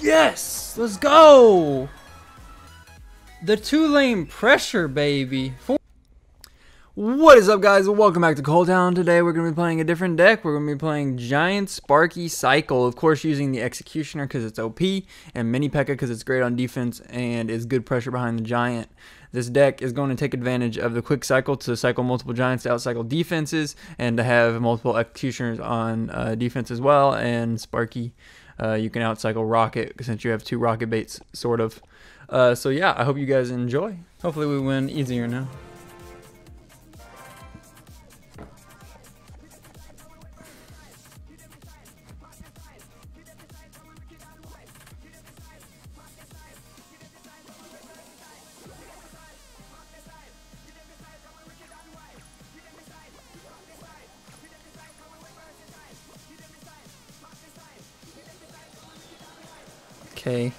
Yes! Let's go! The two-lane pressure, baby. What is up, guys? Welcome back to Cold Town. Today we're going to be playing a different deck. We're going to be playing Giant Sparky Cycle. Of course, using the Executioner because it's OP, and Mini Pekka because it's great on defense and is good pressure behind the Giant. This deck is going to take advantage of the quick cycle to cycle multiple Giants to outcycle defenses and to have multiple Executioners on defense as well. And Sparky, you can outcycle Rocket since you have two Rocket baits, sort of. So yeah, I hope you guys enjoy. Hopefully we win easier now. Okay.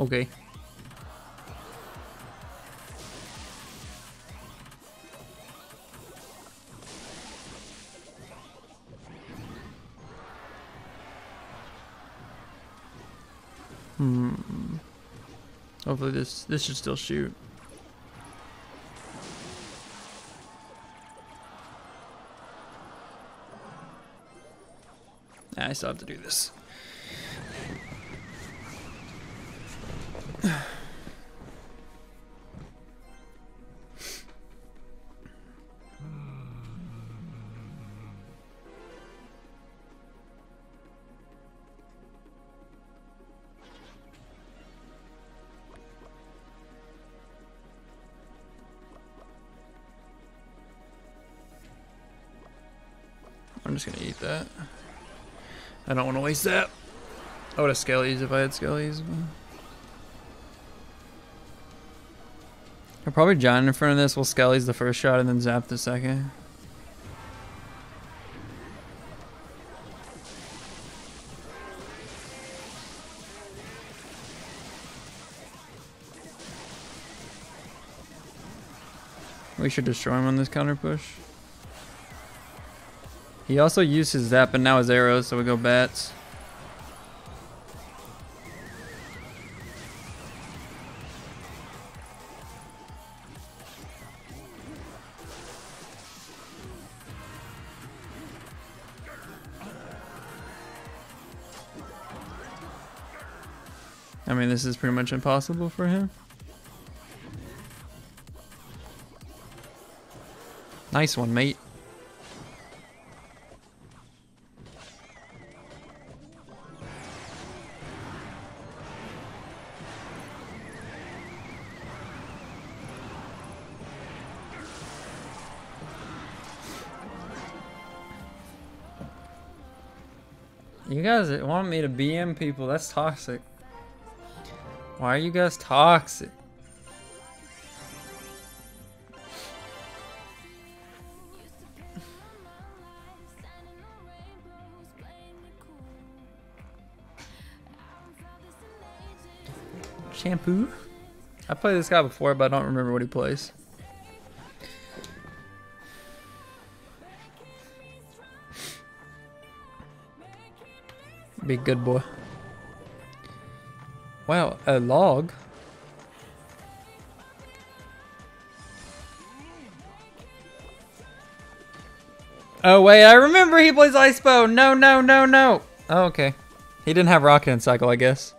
Okay. Hopefully this should still shoot. Nah, I still have to do this. I'm just gonna eat that. I don't want to waste that. I would have Skellies if I had Skellies. I'll probably Giant in front of this. We'll Skellies the first shot and then Zap the second. We should destroy him on this counter push. He also used his Zap and now his arrows, so we go Bats. I mean, this is pretty much impossible for him. Nice one, mate. You guys want me to BM people, that's toxic. Why are you guys toxic? Shampoo? I played this guy before, but I don't remember what he plays. Be good boy. Wow, a log. Oh wait, I remember he plays Ice Bow. No, no, no, no. Oh, okay. He didn't have Rocket in cycle, I guess.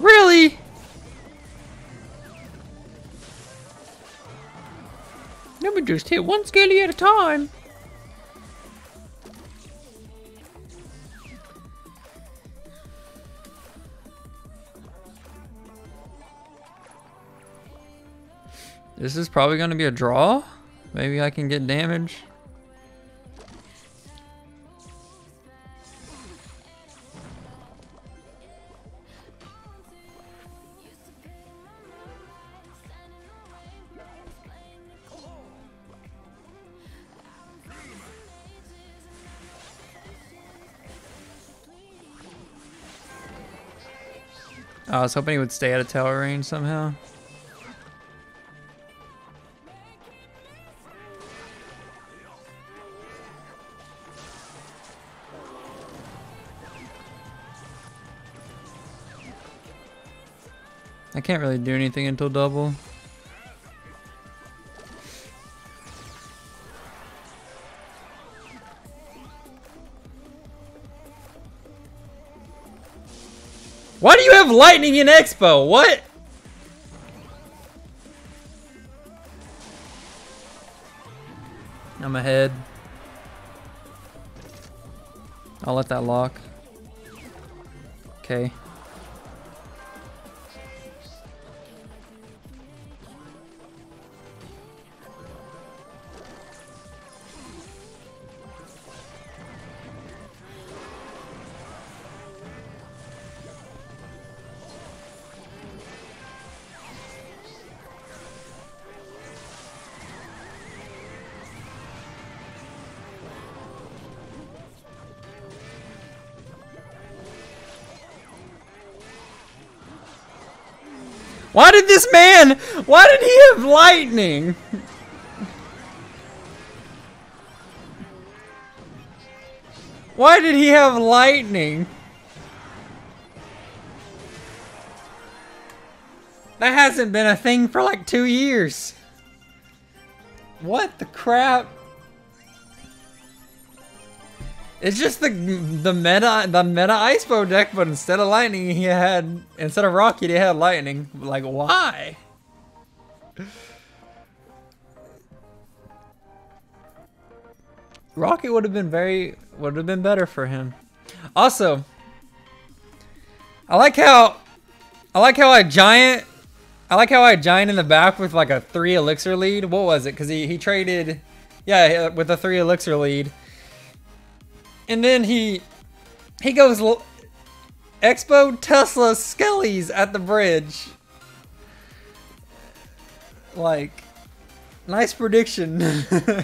Really? We just hit one Skelly at a time. This is probably going to be a draw. Maybe I can get damage. I was hoping he would stay out of tower range somehow. I can't really do anything until double. Why do you have lightning in Expo? What? I'm ahead. I'll let that lock. Okay. Why did this man, why did he have lightning? Why did he have lightning? That hasn't been a thing for like 2 years. What the crap? It's just the meta Ice Bow deck, but instead of lightning, he had, instead of Rocket, he had lightning. Like, why? Rocket would have been better for him. Also, I like how I giant in the back with like a 3 elixir lead. What was it? Cause he traded, yeah, with a 3 elixir lead. And then he goes Expo Tesla Skellies at the bridge. Like, nice prediction.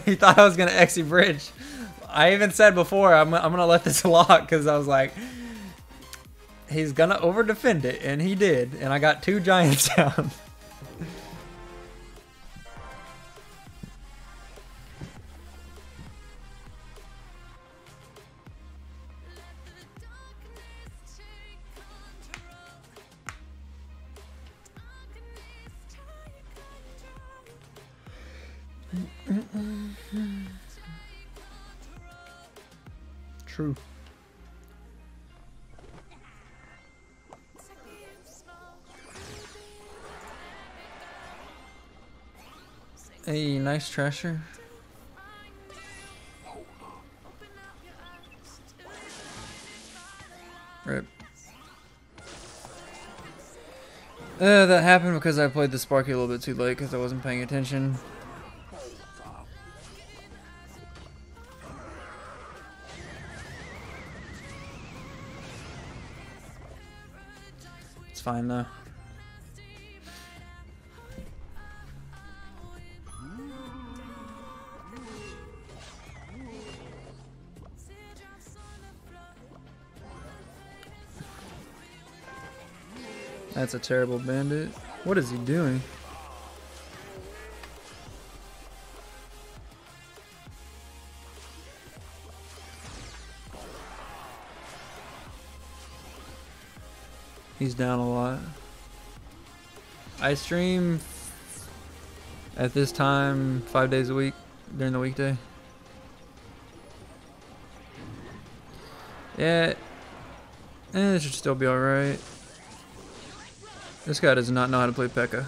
He thought I was gonna exit bridge. I even said before I'm gonna let this lock because I was like, he's gonna over defend it, and he did, and I got 2 giants down. True. Hey, nice treasure. Rip. That happened because I played the Sparky a little bit too late because I wasn't paying attention. Fine though. That's a terrible bandit. What is he doing? He's down a lot. I stream at this time 5 days a week during the weekday. Yeah, and it should still be all right. This guy does not know how to play Pekka.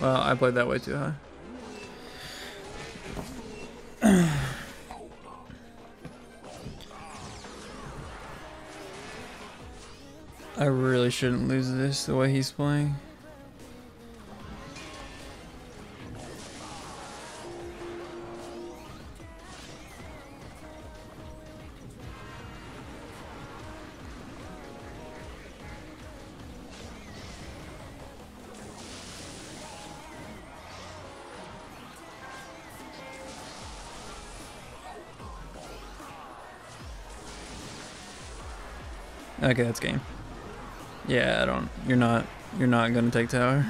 Well, I played that way too, huh? I really shouldn't lose this the way he's playing. Okay, that's game. Yeah, I don't. You're not gonna take tower.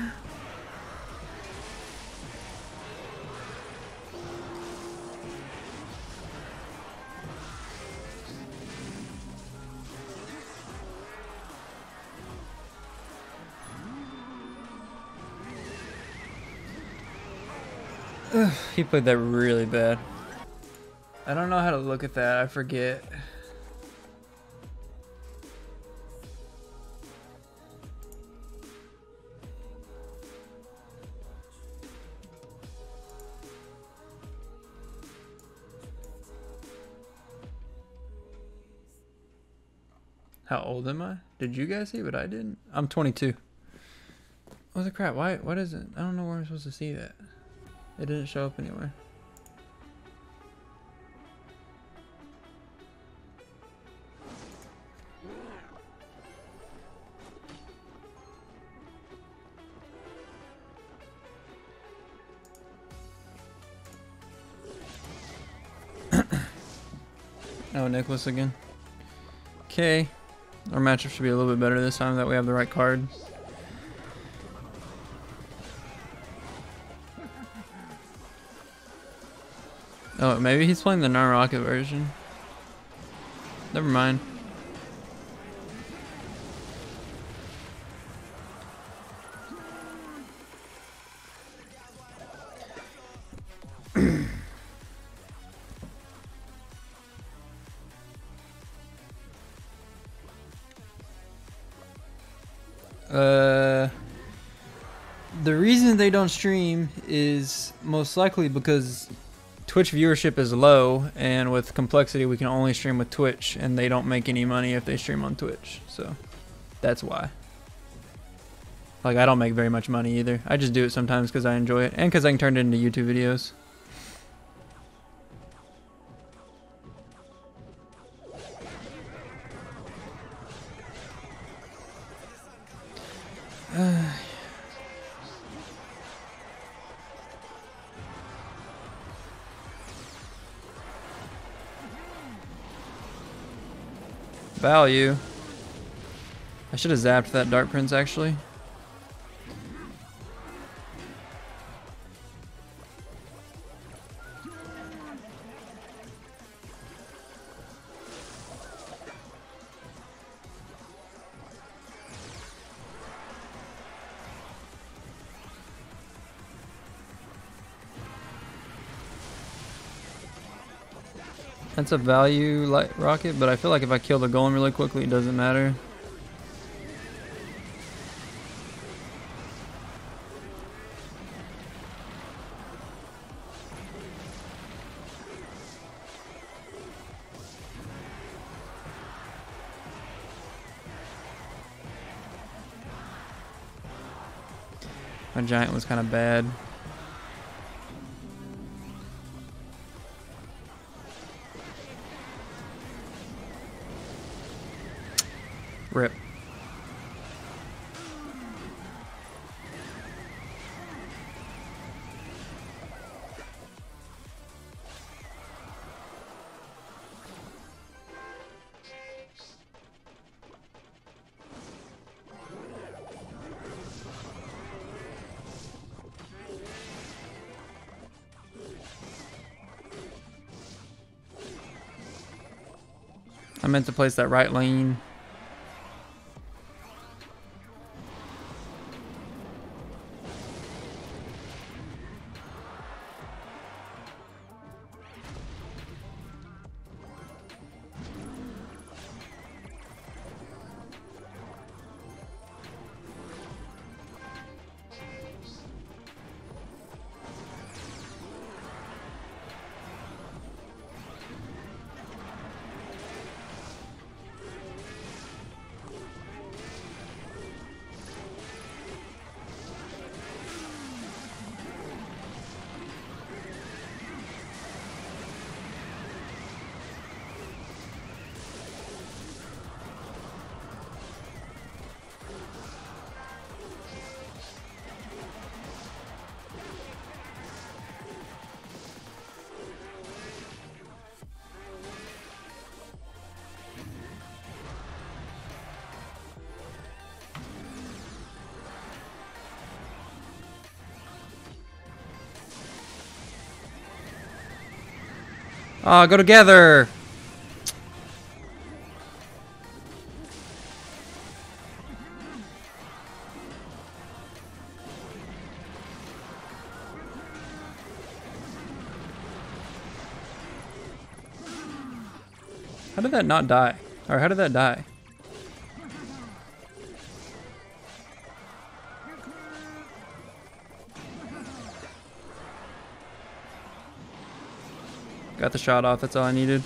He played that really bad. I don't know how to look at that. I forget. How old am I? Did you guys see what I did? I'm 22. What the crap? Why? What is it? I don't know where I'm supposed to see that. It didn't show up anywhere. Oh, Nicholas again. Okay. Our matchup should be a little bit better this time that we have the right card. Oh, maybe he's playing the non-rocket version. Never mind. The reason they don't stream is most likely because Twitch viewership is low, and with complexity we can only stream with Twitch, and they don't make any money if they stream on Twitch, so that's why. Like, I don't make very much money either. I just do it sometimes because I enjoy it and because I can turn it into YouTube videos. Value. I should have zapped that Dark Prince actually. That's a value light rocket, but I feel like if I kill the golem really quickly, it doesn't matter. My giant was kind of bad. Rip. I meant to place that right lane. Go together. How did that not die? Or how did that die? Got the shot off, that's all I needed.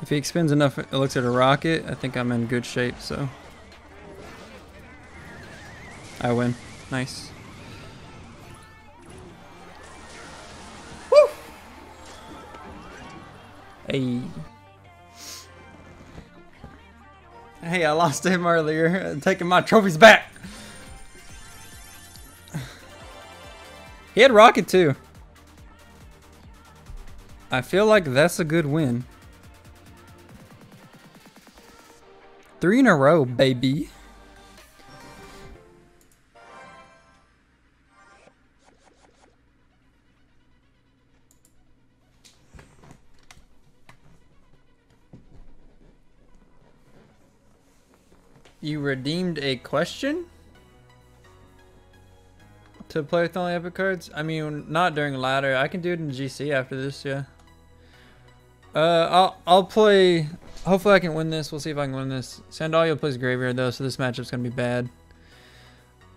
If he expends enough elixir to rocket, I think I'm in good shape, so. I win. Nice. Woo! Hey. Hey, I lost him earlier. I'm taking my trophies back. He had rocket too. I feel like that's a good win. 3 in a row, baby. You redeemed a question? To play with only epic cards? I mean, not during ladder. I can do it in GC after this, yeah. I'll play... Hopefully I can win this. We'll see if I can win this. Sandalia plays Graveyard though, so this matchup's gonna be bad.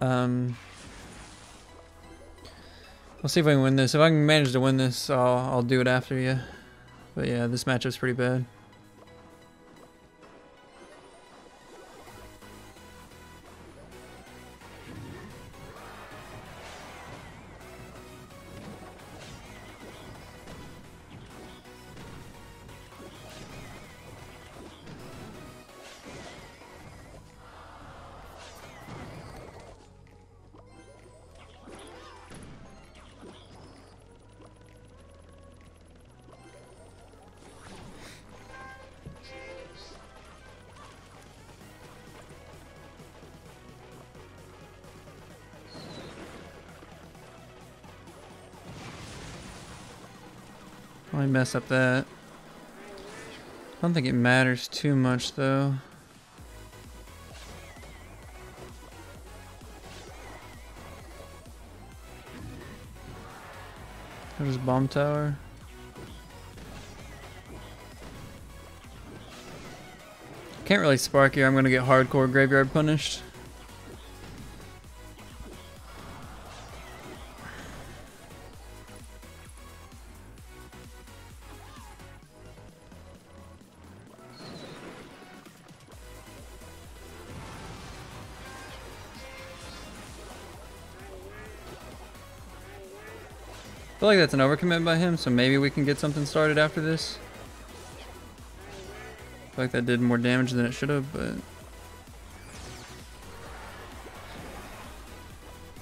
We'll see if I can win this. If I can manage to win this, I'll do it after you. But yeah, this matchup's pretty bad. I mess up that. I don't think it matters too much though. There's a bomb tower. Can't really spark here. I'm gonna get hardcore graveyard punished. I feel like that's an overcommit by him, so maybe we can get something started after this. I feel like that did more damage than it should have, but...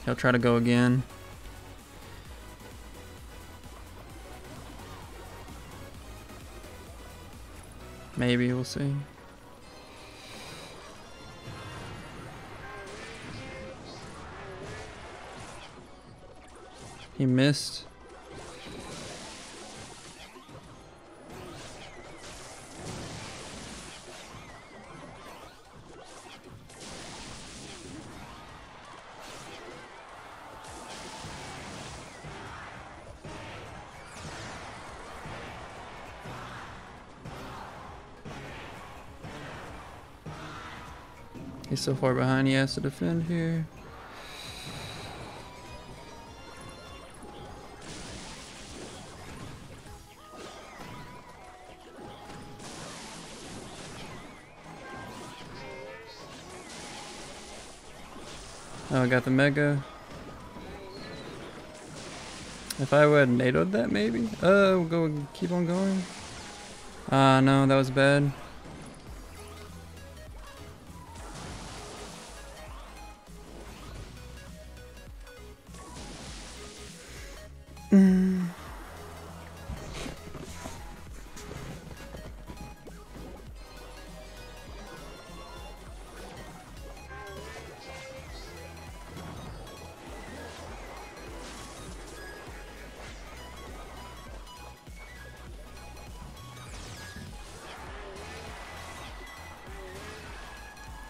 He'll try to go again. Maybe, we'll see. He missed. He's so far behind, he has to defend here. Oh, I got the mega. If I would have NATO'd that, maybe? We'll go keep on going. Ah, no, that was bad.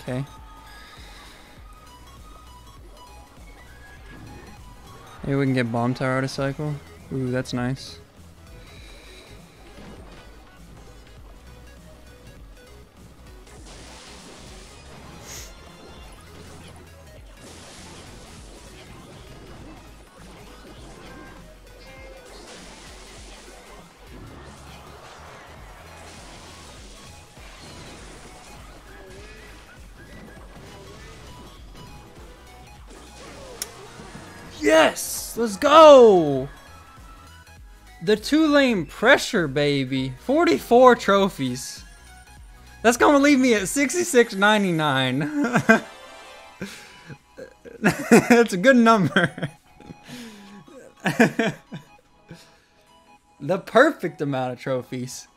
Okay. Maybe we can get Bomb Tower out of cycle. Ooh, that's nice. Yes! Let's go! The 2-lane pressure, baby. 44 trophies. That's gonna leave me at 66.99. That's a good number. The perfect amount of trophies.